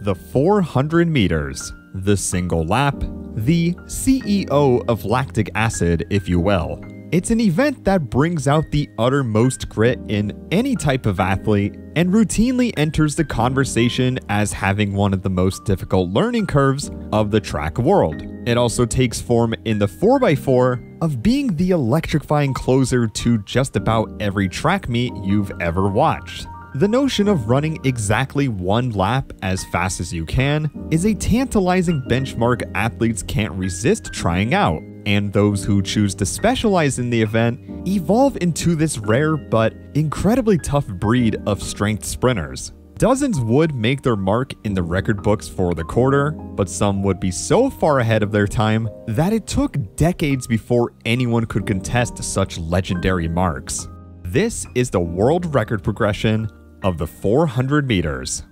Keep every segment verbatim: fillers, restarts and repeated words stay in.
the four hundred meters, the single lap, the C E O of lactic acid, if you will. It's an event that brings out the uttermost grit in any type of athlete and routinely enters the conversation as having one of the most difficult learning curves of the track world. It also takes form in the four by four of being the electrifying closer to just about every track meet you've ever watched. The notion of running exactly one lap as fast as you can is a tantalizing benchmark athletes can't resist trying out, and those who choose to specialize in the event evolve into this rare but incredibly tough breed of strength sprinters. Dozens would make their mark in the record books for the quarter, but some would be so far ahead of their time that it took decades before anyone could contest such legendary marks. This is the world record progression of the four hundred meters.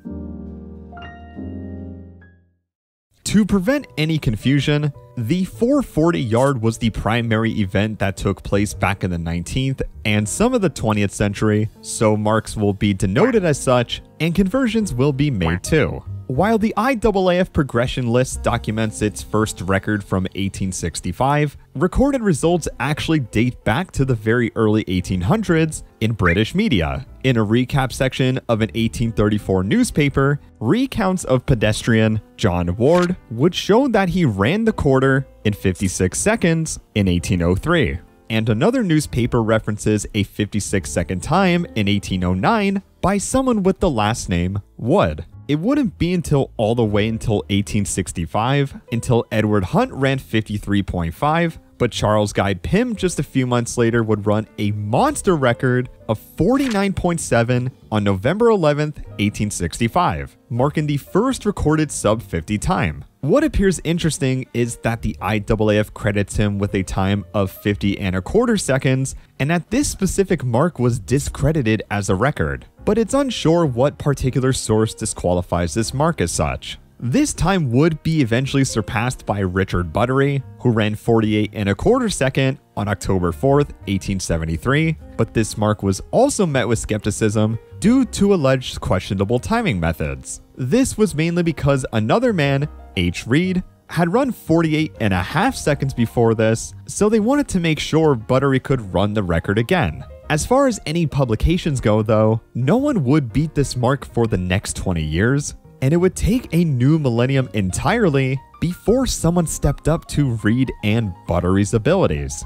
To prevent any confusion, the four forty yard was the primary event that took place back in the nineteenth and some of the twentieth century, so marks will be denoted as such, and conversions will be made too. While the I A A F progression list documents its first record from eighteen sixty-five, recorded results actually date back to the very early eighteen hundreds in British media. In a recap section of an eighteen thirty-four newspaper, recounts of pedestrian John Ward would show that he ran the quarter in fifty-six seconds in eighteen oh three, and another newspaper references a fifty-six second time in eighteen oh nine by someone with the last name Wood. It wouldn't be until all the way until eighteen sixty-five until Edward Hunt ran fifty-three point five, but Charles Guy Pym just a few months later would run a monster record of forty-nine point seven on November eleventh, eighteen sixty-five, marking the first recorded sub fifty time. What appears interesting is that the I A A F credits him with a time of fifty and a quarter seconds, and that this specific mark was discredited as a record, but it's unsure what particular source disqualifies this mark as such. This time would be eventually surpassed by Richard Buttery, who ran forty-eight and a quarter second on October fourth, eighteen seventy-three, but this mark was also met with skepticism due to alleged questionable timing methods. This was mainly because another man, H. Reed, had run forty-eight and a half seconds before this, so they wanted to make sure Buttery could run the record again. As far as any publications go though, no one would beat this mark for the next twenty years, and it would take a new millennium entirely before someone stepped up to Reed and Buttery's abilities.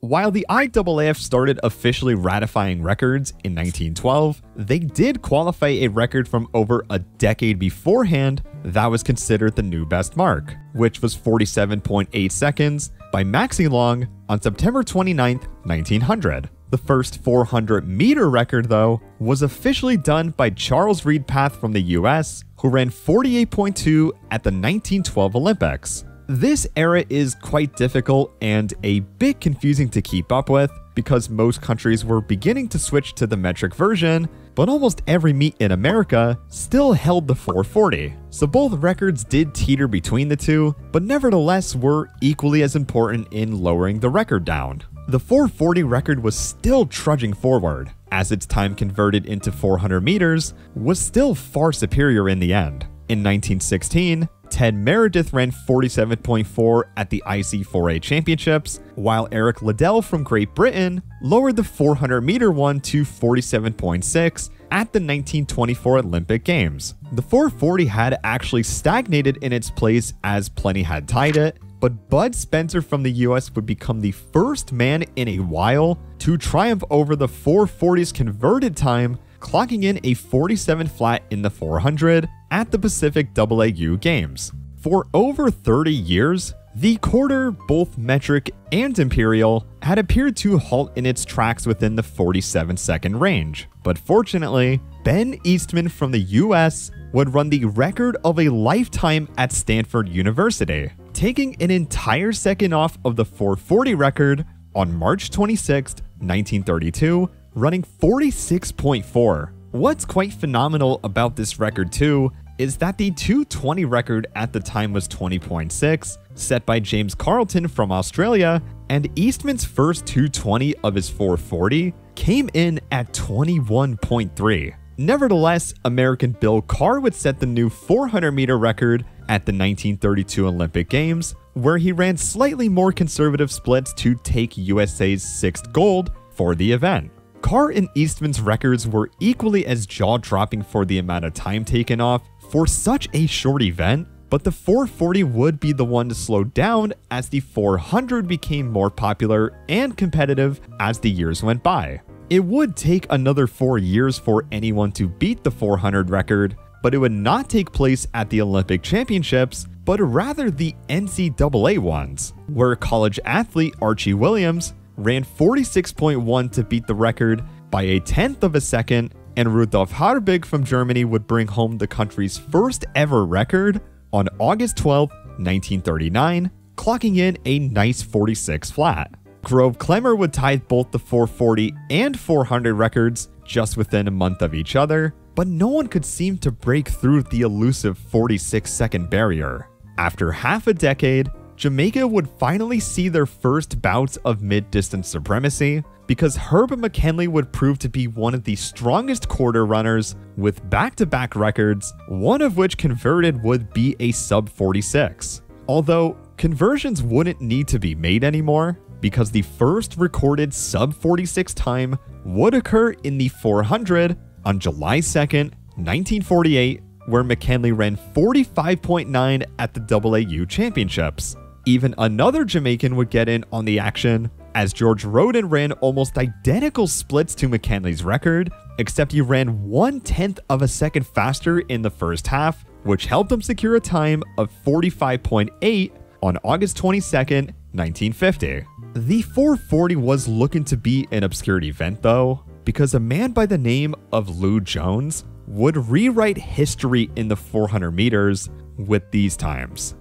While the I A A F started officially ratifying records in nineteen twelve, they did qualify a record from over a decade beforehand that was considered the new best mark, which was forty-seven point eight seconds by Maxie Long on September twenty-ninth, nineteen hundred. The first four hundred meter record, though, was officially done by Charles Reedpath from the U S, who ran forty-eight point two at the nineteen twelve Olympics. This era is quite difficult and a bit confusing to keep up with because most countries were beginning to switch to the metric version, but almost every meet in America still held the four forty. So both records did teeter between the two, but nevertheless were equally as important in lowering the record down. The four forty record was still trudging forward, as its time converted into four hundred meters was still far superior in the end. In nineteen sixteen, Ted Meredith ran forty-seven point four at the I C four A Championships, while Eric Liddell from Great Britain lowered the four hundred meter one to forty-seven point six at the nineteen twenty-four Olympic Games. The four forty had actually stagnated in its place as plenty had tied it, but Bud Spencer from the U S would become the first man in a while to triumph over the four forty's converted time, clocking in a forty-seven flat in the four hundred at the Pacific A A U Games. For over thirty years, the quarter, both metric and imperial, had appeared to halt in its tracks within the forty-seven second range, but fortunately, Ben Eastman from the U S would run the record of a lifetime at Stanford University, taking an entire second off of the four forty record on March twenty-sixth, nineteen thirty-two, running forty-six point four. What's quite phenomenal about this record too is that the two twenty record at the time was twenty point six, set by James Carlton from Australia, and Eastman's first two twenty of his four forty came in at twenty-one point three. Nevertheless, American Bill Carr would set the new four hundred meter record at the nineteen thirty-two Olympic Games, where he ran slightly more conservative splits to take U S A's sixth gold for the event. Carr and Eastman's records were equally as jaw-dropping for the amount of time taken off for such a short event, but the four forty would be the one to slow down as the four hundred became more popular and competitive as the years went by. It would take another four years for anyone to beat the four hundred record, but it would not take place at the Olympic Championships, but rather the N C double A ones, where college athlete Archie Williams ran forty-six point one to beat the record by a tenth of a second, and Rudolf Harbig from Germany would bring home the country's first ever record on August twelfth, nineteen thirty-nine, clocking in a nice forty-six flat. Grove Klemmer would tie both the four forty and four hundred records just within a month of each other, but no one could seem to break through the elusive forty-six second barrier. After half a decade, Jamaica would finally see their first bouts of mid-distance supremacy because Herb McKenley would prove to be one of the strongest quarter runners with back-to-back records, one of which converted would be a sub forty-six. Although conversions wouldn't need to be made anymore because the first recorded sub forty-six time would occur in the four hundred on July second, nineteen forty-eight, where McKenley ran forty-five point nine at the double A U Championships. Even another Jamaican would get in on the action, as George Roden ran almost identical splits to McKenley's record, except he ran one-tenth of a second faster in the first half, which helped him secure a time of forty-five point eight on August twenty-second, nineteen fifty. The four forty was looking to be an obscure event though, because a man by the name of Lou Jones would rewrite history in the four hundred meters with these times.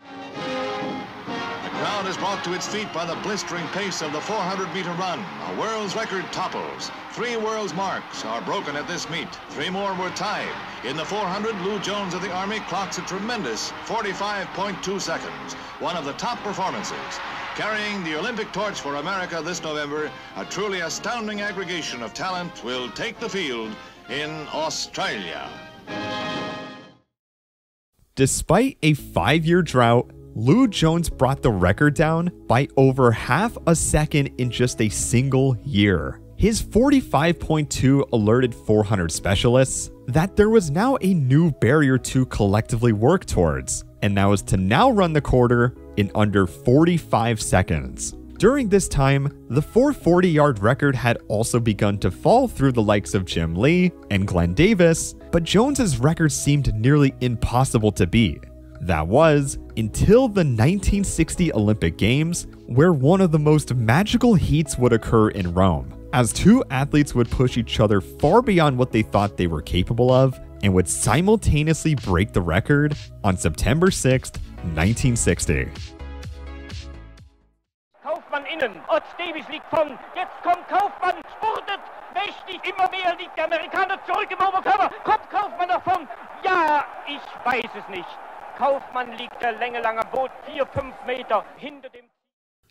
The crowd is brought to its feet by the blistering pace of the four hundred meter run. A world's record topples. Three world's marks are broken at this meet. Three more were tied. In the four hundred, Lou Jones of the Army clocks a tremendous forty-five point two seconds, one of the top performances. Carrying the Olympic torch for America this November, a truly astounding aggregation of talent will take the field in Australia. Despite a five-year drought, Lou Jones brought the record down by over half a second in just a single year. His forty-five point two alerted four hundred specialists that there was now a new barrier to collectively work towards, and that was to now run the quarter in under forty-five seconds. During this time, the four forty yard record had also begun to fall through the likes of Jim Lee and Glenn Davis, but Jones's record seemed nearly impossible to beat. That was until the nineteen sixty Olympic Games, where one of the most magical heats would occur in Rome, as two athletes would push each other far beyond what they thought they were capable of and would simultaneously break the record on September sixth, nineteen sixty. Kaufmann innen, Ott Davis liegt vorn, jetzt kommt Kaufmann, spurtet, mächtig, immer mehr liegt der Amerikaner zurück im Oberkörper, kommt Kaufmann nach vorn, ja, ich weiß es nicht. Kaufmann liegt der Länge lang am Boot, vier, fünf Meter hinter dem...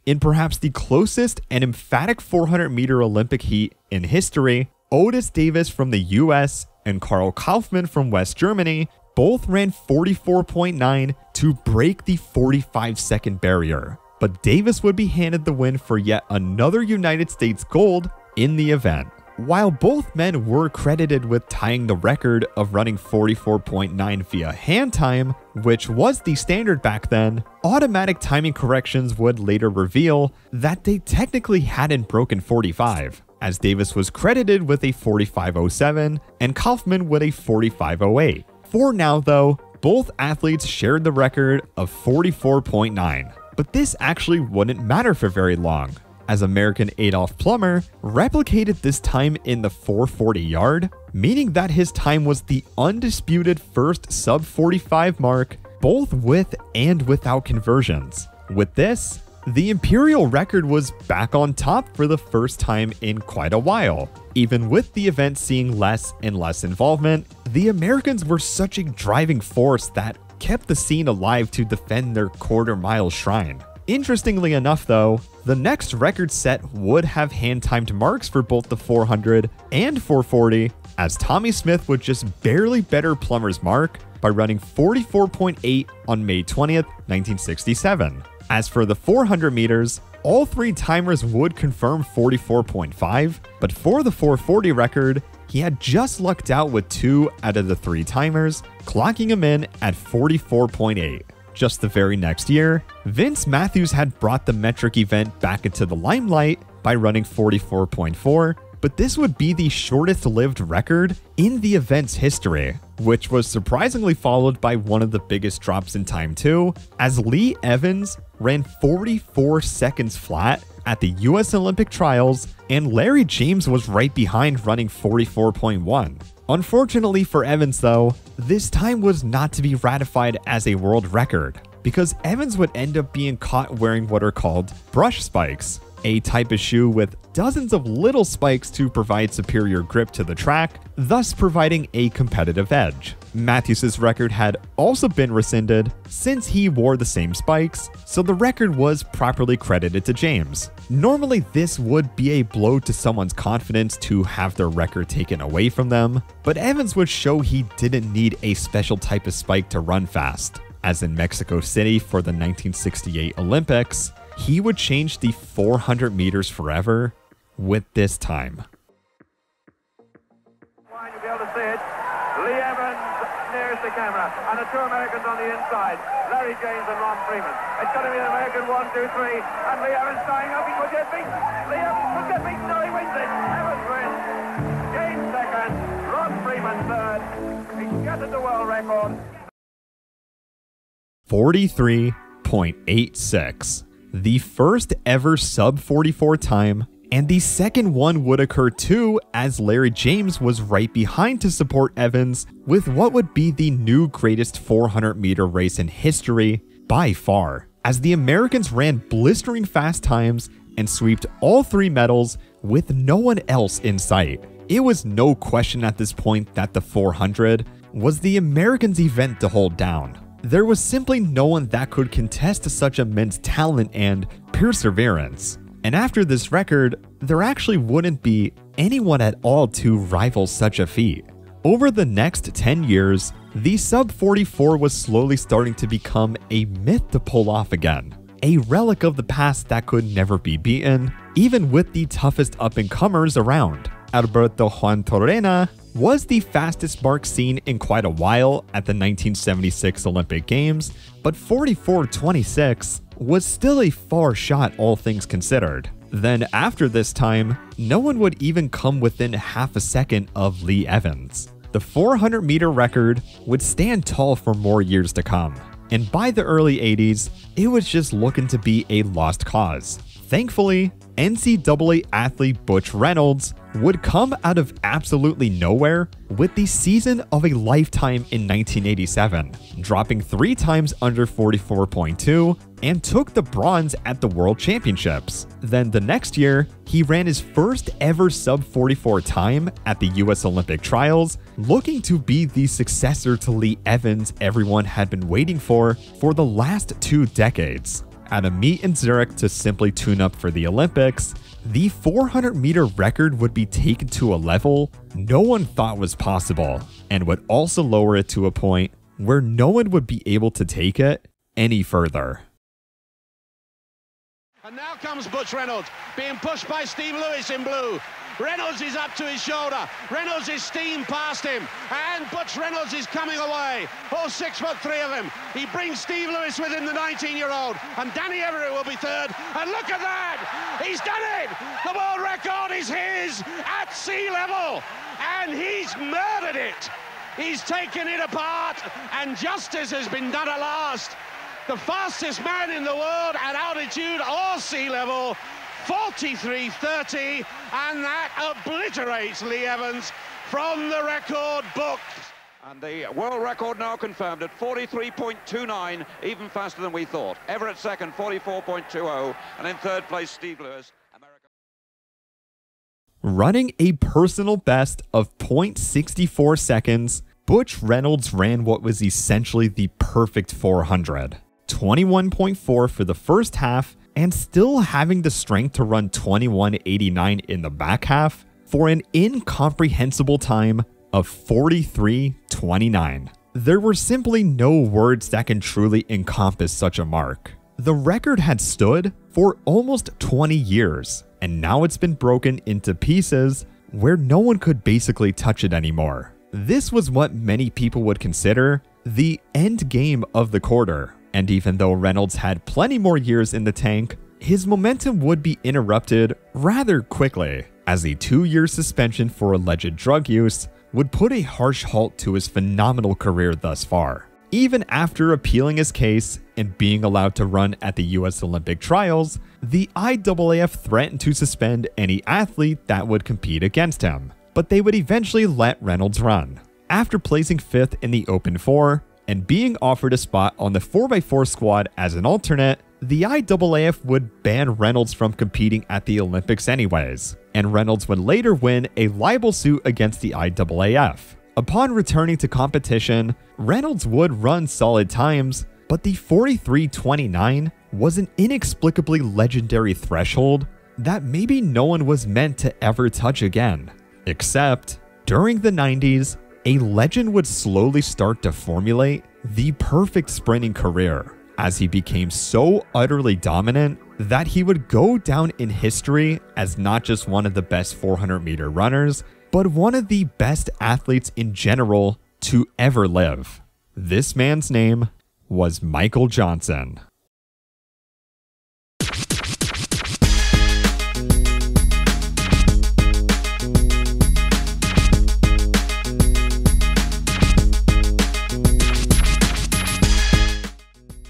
In perhaps the closest and emphatic four hundred meter Olympic heat in history, Otis Davis from the U S and Karl Kaufmann from West Germany both ran forty-four point nine to break the forty-five second barrier, but Davis would be handed the win for yet another United States gold in the event. While both men were credited with tying the record of running forty-four point nine via hand time, which was the standard back then, automatic timing corrections would later reveal that they technically hadn't broken forty-five, as Davis was credited with a forty-five oh seven and Kaufmann with a forty-five oh eight. For now though, both athletes shared the record of forty-four point nine, but this actually wouldn't matter for very long, as American Adolph Plummer replicated this time in the four forty yard, meaning that his time was the undisputed first sub forty-five mark, both with and without conversions. With this, the imperial record was back on top for the first time in quite a while. Even with the event seeing less and less involvement, the Americans were such a driving force that kept the scene alive to defend their quarter mile shrine. Interestingly enough though, the next record set would have hand-timed marks for both the four hundred and four forty, as Tommy Smith would just barely better Plummer's mark by running forty-four point eight on May twentieth, nineteen sixty-seven. As for the four hundred meters, all three timers would confirm forty-four point five, but for the four forty record, he had just lucked out with two out of the three timers, clocking him in at forty-four point eight. Just the very next year, Vince Matthews had brought the metric event back into the limelight by running forty-four point four, but this would be the shortest-lived record in the event's history, which was surprisingly followed by one of the biggest drops in time too, as Lee Evans ran forty-four seconds flat at the U S Olympic trials, and Larry James was right behind running forty-four point one. Unfortunately for Evans though, this time was not to be ratified as a world record, because Evans would end up being caught wearing what are called brush spikes, a type of shoe with dozens of little spikes to provide superior grip to the track, thus providing a competitive edge. Matthews's record had also been rescinded since he wore the same spikes, so the record was properly credited to James. Normally this would be a blow to someone's confidence to have their record taken away from them, but Evans would show he didn't need a special type of spike to run fast, as in Mexico City for the nineteen sixty-eight Olympics, he would change the four hundred meters forever with this time. You'll be able to see it. Lee Evans nears the camera, and the two Americans on the inside, Larry James and Ron Freeman. It's going to be an American one, two, three, and Lee Evans tying up. He could get beaten. Lee Evans could get beaten. No, he wins it. Evans wins. James second. Ron Freeman third. He shattered the world record. forty-three point eight six. The first ever sub forty-four time, and the second one would occur too, as Larry James was right behind to support Evans with what would be the new greatest four hundred meter race in history by far, as the Americans ran blistering fast times and swept all three medals with no one else in sight. It was no question at this point that the four hundred was the Americans' event to hold down. There was simply no one that could contest such immense talent and perseverance. And after this record, there actually wouldn't be anyone at all to rival such a feat. Over the next ten years, the sub forty-four was slowly starting to become a myth to pull off again, a relic of the past that could never be beaten, even with the toughest up-and-comers around. Alberto Juan Torrena was the fastest mark seen in quite a while at the nineteen seventy-six Olympic Games, but forty-four twenty-six was still a far shot all things considered. Then after this time, no one would even come within half a second of Lee Evans. The four hundred meter record would stand tall for more years to come, and by the early eighties, it was just looking to be a lost cause. Thankfully, N C double A athlete Butch Reynolds would come out of absolutely nowhere with the season of a lifetime in nineteen eighty-seven, dropping three times under forty-four point two and took the bronze at the World Championships. Then the next year, he ran his first ever sub forty-four time at the U S Olympic trials, looking to be the successor to Lee Evans everyone had been waiting for for the last two decades. At a meet in Zurich to simply tune up for the Olympics, the four hundred meter record would be taken to a level no one thought was possible, and would also lower it to a point where no one would be able to take it any further. And now comes Butch Reynolds, being pushed by Steve Lewis in blue. Reynolds is up to his shoulder. Reynolds is steam past him, and Butch Reynolds is coming away. All six foot three of him. He brings Steve Lewis with him, the nineteen-year-old, and Danny Everett will be third. And look at that! He's done it! The world record is his at sea level, and he's murdered it. He's taken it apart, and justice has been done at last. The fastest man in the world at altitude or sea level. forty-three thirty, and that obliterates Lee Evans from the record book. And the world record now confirmed at forty-three point two nine, even faster than we thought. Everett second, forty-four point two zero, and in third place, Steve Lewis, America. Running a personal best of zero point six four seconds, Butch Reynolds ran what was essentially the perfect four hundred. twenty-one point four for the first half, and still having the strength to run twenty-one eighty-nine in the back half for an incomprehensible time of forty-three twenty-nine. There were simply no words that can truly encompass such a mark. The record had stood for almost twenty years, and now it's been broken into pieces where no one could basically touch it anymore. This was what many people would consider the end game of the quarter, and even though Reynolds had plenty more years in the tank, his momentum would be interrupted rather quickly, as a two-year suspension for alleged drug use would put a harsh halt to his phenomenal career thus far. Even after appealing his case and being allowed to run at the U S Olympic trials, the I A A F threatened to suspend any athlete that would compete against him, but they would eventually let Reynolds run. After placing fifth in the open four and being offered a spot on the four by four squad as an alternate, the I A A F would ban Reynolds from competing at the Olympics anyways, and Reynolds would later win a libel suit against the I A A F. Upon returning to competition, Reynolds would run solid times, but the forty-three twenty-nine was an inexplicably legendary threshold that maybe no one was meant to ever touch again. Except, during the nineties, a legend would slowly start to formulate the perfect sprinting career, as he became so utterly dominant that he would go down in history as not just one of the best four hundred meter runners, but one of the best athletes in general to ever live. This man's name was Michael Johnson.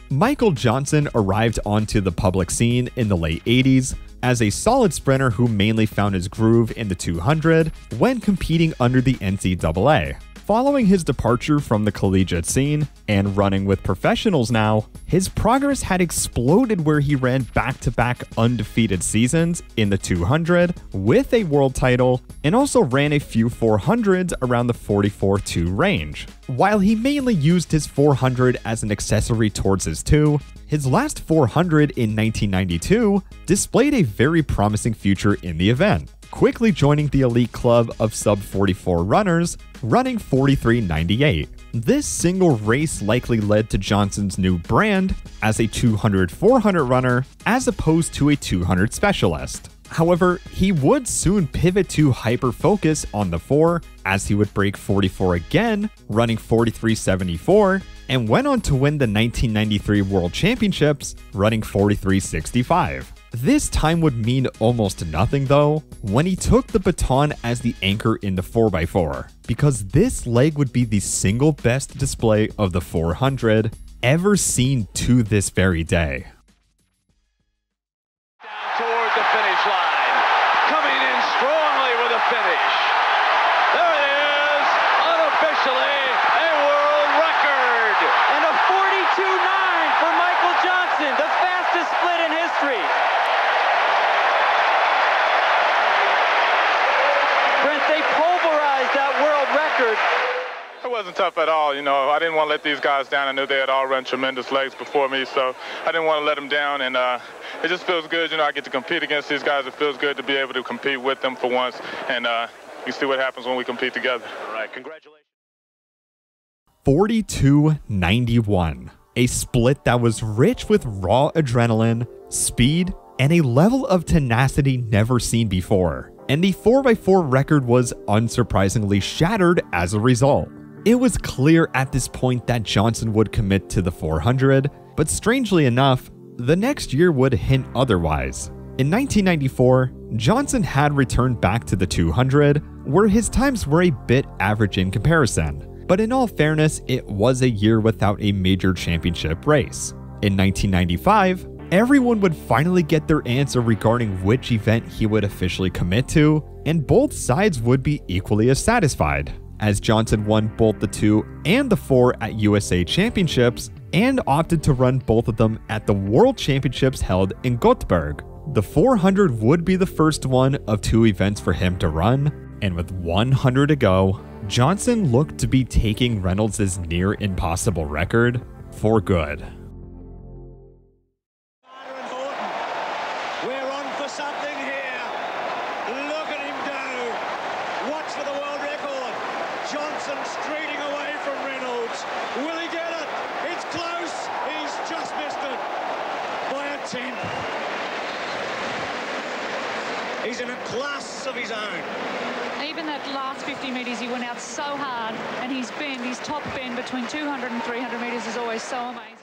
Michael Johnson arrived onto the public scene in the late eighties as a solid sprinter who mainly found his groove in the two hundred when competing under the N C double A. Following his departure from the collegiate scene and running with professionals now, his progress had exploded where he ran back-to-back undefeated seasons in the two hundred with a world title and also ran a few four hundreds around the forty-four two range. While he mainly used his four hundred as an accessory towards his two, his last four hundred in nineteen ninety-two displayed a very promising future in the event, quickly joining the elite club of sub forty-four runners, running forty-three ninety-eight. This single race likely led to Johnson's new brand as a two hundred four hundred runner as opposed to a two hundred specialist. However, he would soon pivot to hyper-focus on the four, as he would break forty-four again, running forty-three seventy-four, and went on to win the nineteen ninety-three World Championships, running forty-three sixty-five. This time would mean almost nothing though, when he took the baton as the anchor in the four by four, because this leg would be the single best display of the four hundred ever seen to this very day. Down toward the finish line, coming in strongly with a finish. There it is, unofficially a world record. And a forty-two nine for Michael Johnson, the fastest split in history. It wasn't tough at all, you know. I didn't want to let these guys down. I knew they had all run tremendous legs before me, so I didn't want to let them down. And uh, it just feels good, you know. I get to compete against these guys. It feels good to be able to compete with them for once. And uh, you see what happens when we compete together. All right, congratulations. forty-two ninety-one, a split that was rich with raw adrenaline, speed, and a level of tenacity never seen before. And the four by four record was unsurprisingly shattered as a result. It was clear at this point that Johnson would commit to the four hundred, but strangely enough, the next year would hint otherwise. In nineteen ninety-four, Johnson had returned back to the two hundred, where his times were a bit average in comparison, but in all fairness, it was a year without a major championship race. In nineteen ninety-five, everyone would finally get their answer regarding which event he would officially commit to, and both sides would be equally as satisfied, as Johnson won both the two and the four at U S A Championships and opted to run both of them at the World Championships held in Göteborg. The four hundred would be the first one of two events for him to run, and with one hundred to go, Johnson looked to be taking Reynolds' near impossible record for good. Look at him go. Watch for the world record. Johnson streeting away from Reynolds. Will he get it? It's close. He's just missed it by a tenth. He's in a class of his own. Even that last fifty metres, he went out so hard, and his bend, his top bend between two hundred and three hundred metres is always so amazing.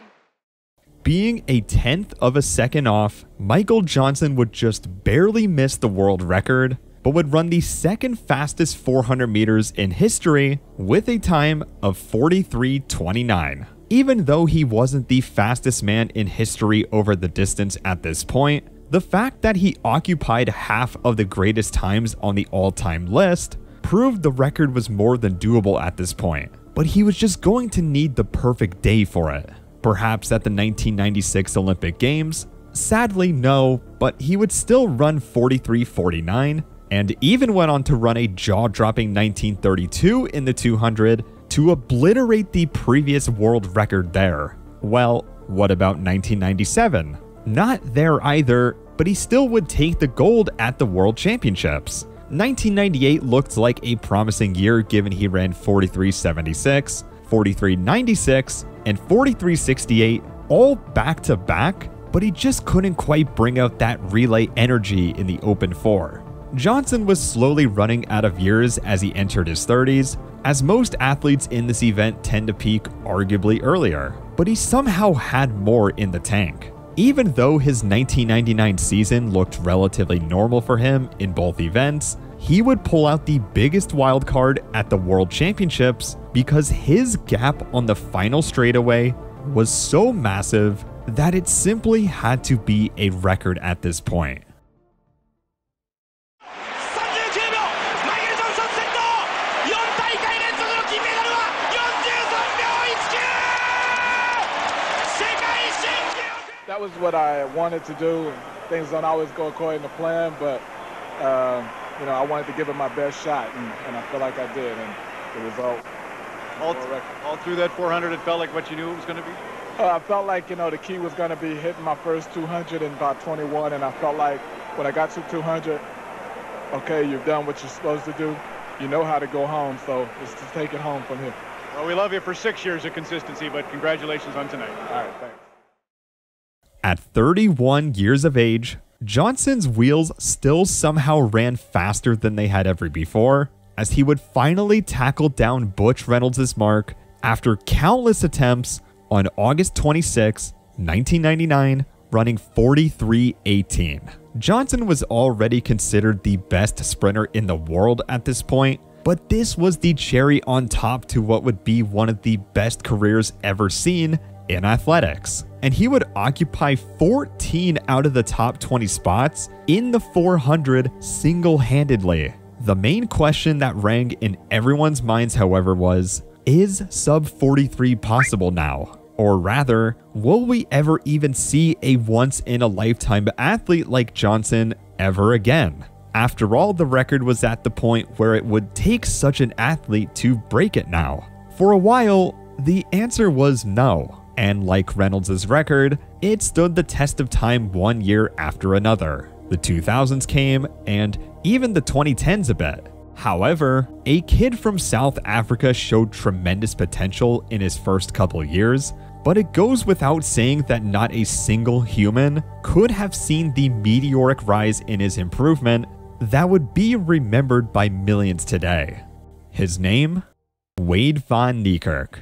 Being a tenth of a second off, Michael Johnson would just barely miss the world record, but would run the second fastest four hundred meters in history with a time of forty-three twenty-nine. Even though he wasn't the fastest man in history over the distance at this point, the fact that he occupied half of the greatest times on the all-time list proved the record was more than doable at this point, but he was just going to need the perfect day for it. Perhaps at the nineteen ninety-six Olympic Games? Sadly, no, but he would still run forty-three forty-nine, and even went on to run a jaw-dropping nineteen thirty-two in the two hundred to obliterate the previous world record there. Well, what about nineteen ninety-seven? Not there either, but he still would take the gold at the World Championships. nineteen ninety-eight looked like a promising year given he ran forty-three seventy-six, forty-three ninety-six, and forty-three sixty-eight, all back to back, but he just couldn't quite bring out that relay energy in the open four. Johnson was slowly running out of years as he entered his thirties, as most athletes in this event tend to peak arguably earlier, but he somehow had more in the tank. Even though his nineteen ninety-nine season looked relatively normal for him in both events, he would pull out the biggest wild card at the World Championships because his gap on the final straightaway was so massive that it simply had to be a record at this point. That was what I wanted to do. Things don't always go according to plan, but um, you know, I wanted to give it my best shot, and, and I feel like I did, and the result. All, th all through that four hundred, it felt like what you knew it was going to be? Uh, I felt like, you know, the key was going to be hitting my first two hundred in about twenty-one, and I felt like when I got to two hundred, okay, you've done what you're supposed to do. You know how to go home, so it's to take it home from here. Well, we love you for six years of consistency, but congratulations on tonight. All right, thanks. At thirty-one years of age, Johnson's wheels still somehow ran faster than they had ever before, as he would finally tackle down Butch Reynolds' mark after countless attempts on August twenty-sixth nineteen ninety-nine, running forty-three eighteen. Johnson was already considered the best sprinter in the world at this point, but this was the cherry on top to what would be one of the best careers ever seen in athletics, and he would occupy fourteen out of the top twenty spots in the four hundred single-handedly. The main question that rang in everyone's minds, however, was, is sub forty-three possible now? Or rather, will we ever even see a once-in-a-lifetime athlete like Johnson ever again? After all, the record was at the point where it would take such an athlete to break it now. For a while, the answer was no. And like Reynolds' record, it stood the test of time one year after another. The two thousands came, and even the twenty tens a bit. However, a kid from South Africa showed tremendous potential in his first couple years, but it goes without saying that not a single human could have seen the meteoric rise in his improvement that would be remembered by millions today. His name? Wayde van Niekerk.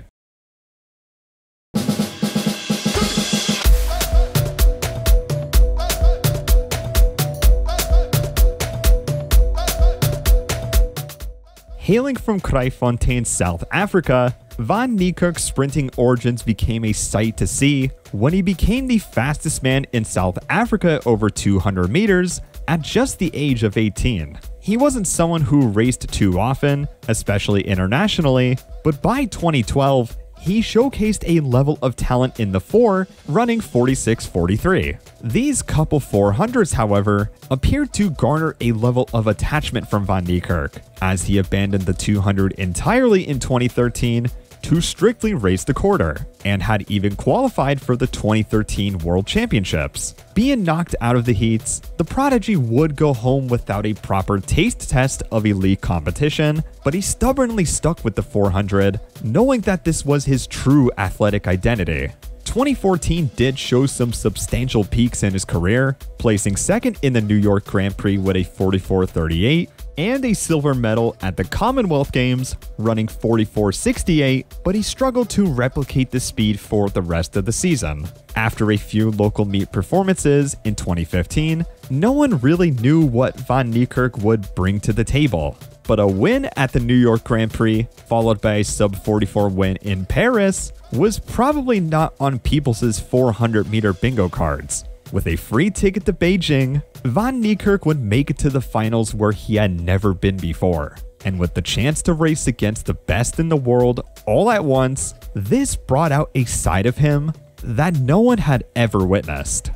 Hailing from Kraaifontein, South Africa, van Niekerk's sprinting origins became a sight to see when he became the fastest man in South Africa over two hundred meters at just the age of eighteen. He wasn't someone who raced too often, especially internationally, but by twenty twelve, he showcased a level of talent in the four, running forty-six forty-three. These couple four hundreds, however, appeared to garner a level of attachment from van Niekerk, as he abandoned the two hundred entirely in twenty thirteen to strictly race the quarter and had even qualified for the twenty thirteen World Championships. Being knocked out of the heats, the prodigy would go home without a proper taste test of elite competition, but he stubbornly stuck with the four hundred, knowing that this was his true athletic identity. twenty fourteen did show some substantial peaks in his career, placing second in the New York Grand Prix with a forty-four thirty-eight, and a silver medal at the Commonwealth Games, running forty-four sixty-eight, but he struggled to replicate the speed for the rest of the season. After a few local meet performances in twenty fifteen, no one really knew what Van Niekerk would bring to the table. But a win at the New York Grand Prix, followed by a sub forty-four win in Paris, was probably not on Peoples' four hundred meter bingo cards. With a free ticket to Beijing, Van Niekerk would make it to the finals where he had never been before. And with the chance to race against the best in the world all at once, this brought out a side of him that no one had ever witnessed.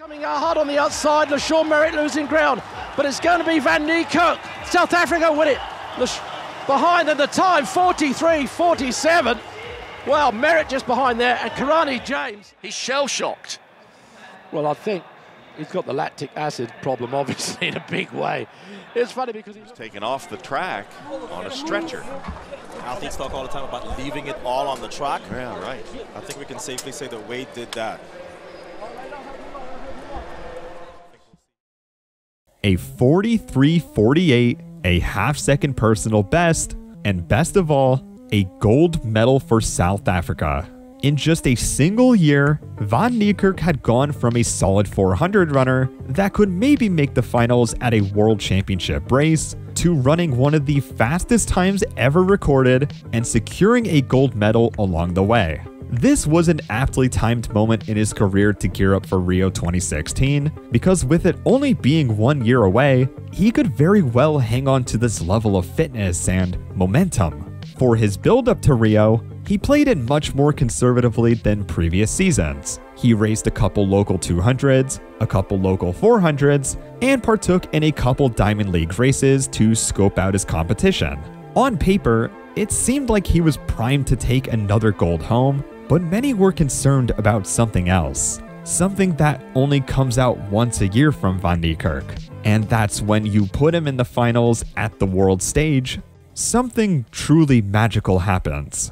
Coming out hard on the outside, LeSean Merritt losing ground, but it's going to be Van Niekerk. South Africa win it. Lesh behind at the time, forty-three forty-seven. Well, Merritt just behind there, and Karani James. He's shell-shocked. Well, I think he's got the lactic acid problem, obviously, in a big way. It's funny because he was taken off the track on a stretcher. Athletes talk all the time about leaving it all on the track. Yeah, right. I think we can safely say that Wayde did that. A forty-three forty-eight, a half-second personal best, and best of all, a gold medal for South Africa. In just a single year, Van Niekerk had gone from a solid four hundred runner that could maybe make the finals at a world championship race to running one of the fastest times ever recorded and securing a gold medal along the way. This was an aptly timed moment in his career to gear up for Rio twenty sixteen, because with it only being one year away, he could very well hang on to this level of fitness and momentum. For his build-up to Rio, he played it much more conservatively than previous seasons. He raced a couple local two hundreds, a couple local four hundreds, and partook in a couple Diamond League races to scope out his competition. On paper, it seemed like he was primed to take another gold home, but many were concerned about something else. Something that only comes out once a year from Van Niekerk. And that's when you put him in the finals at the world stage. Something truly magical happens.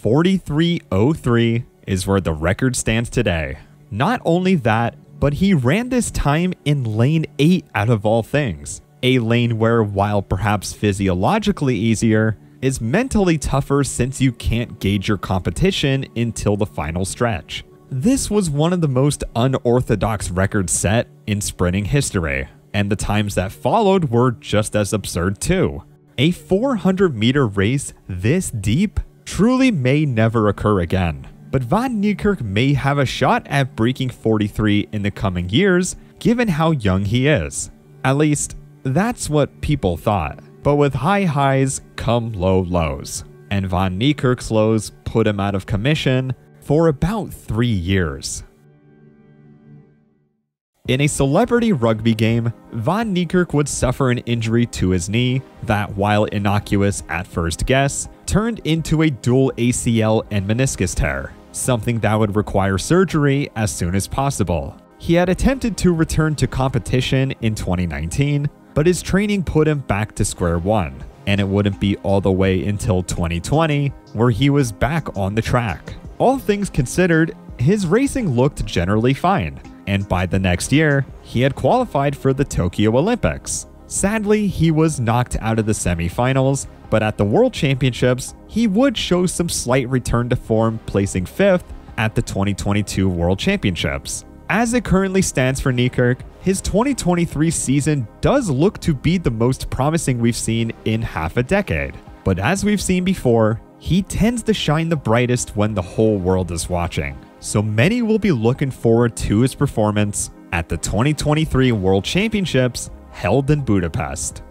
forty-three oh three is where the record stands today. Not only that, but he ran this time in lane eight out of all things. A lane where, while perhaps physiologically easier, is mentally tougher since you can't gauge your competition until the final stretch. This was one of the most unorthodox records set in sprinting history, and the times that followed were just as absurd too. A four hundred meter race this deep truly may never occur again, but Van Niekerk may have a shot at breaking forty-three in the coming years, given how young he is. At least, that's what people thought. But with high highs come low lows, and Van Niekerk's lows put him out of commission for about three years. In a celebrity rugby game, Van Niekerk would suffer an injury to his knee that, while innocuous at first guess, turned into a dual A C L and meniscus tear, something that would require surgery as soon as possible. He had attempted to return to competition in twenty nineteen, But his training put him back to square one, and it wouldn't be all the way until twenty twenty where he was back on the track. All things considered, his racing looked generally fine, and by the next year, he had qualified for the Tokyo Olympics. Sadly, he was knocked out of the semifinals, but at the World Championships, he would show some slight return to form, placing fifth at the twenty twenty-two World Championships. As it currently stands for Niekerk, his twenty twenty-three season does look to be the most promising we've seen in half a decade. But as we've seen before, he tends to shine the brightest when the whole world is watching. So many will be looking forward to his performance at the twenty twenty-three World Championships held in Budapest.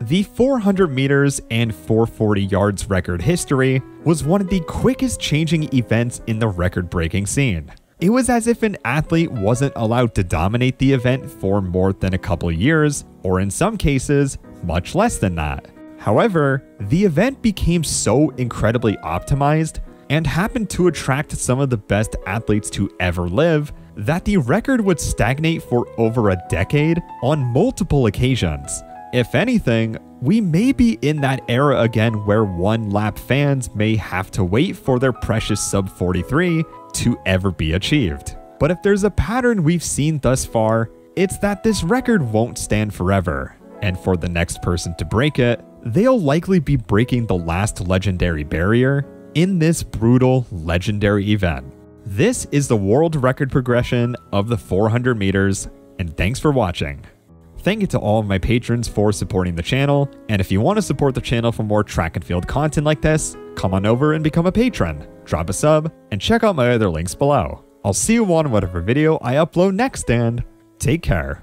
The four hundred meters and four forty yards record history was one of the quickest changing events in the record-breaking scene. It was as if an athlete wasn't allowed to dominate the event for more than a couple years, or in some cases, much less than that. However, the event became so incredibly optimized and happened to attract some of the best athletes to ever live that the record would stagnate for over a decade on multiple occasions. If anything, we may be in that era again where one-lap fans may have to wait for their precious sub forty-three to ever be achieved. But if there's a pattern we've seen thus far, it's that this record won't stand forever, and for the next person to break it, they'll likely be breaking the last legendary barrier in this brutal legendary event. This is the world record progression of the four hundred meters, and thanks for watching. Thank you to all of my patrons for supporting the channel, and if you want to support the channel for more track and field content like this, come on over and become a patron, drop a sub, and check out my other links below. I'll see you on whatever video I upload next, and take care.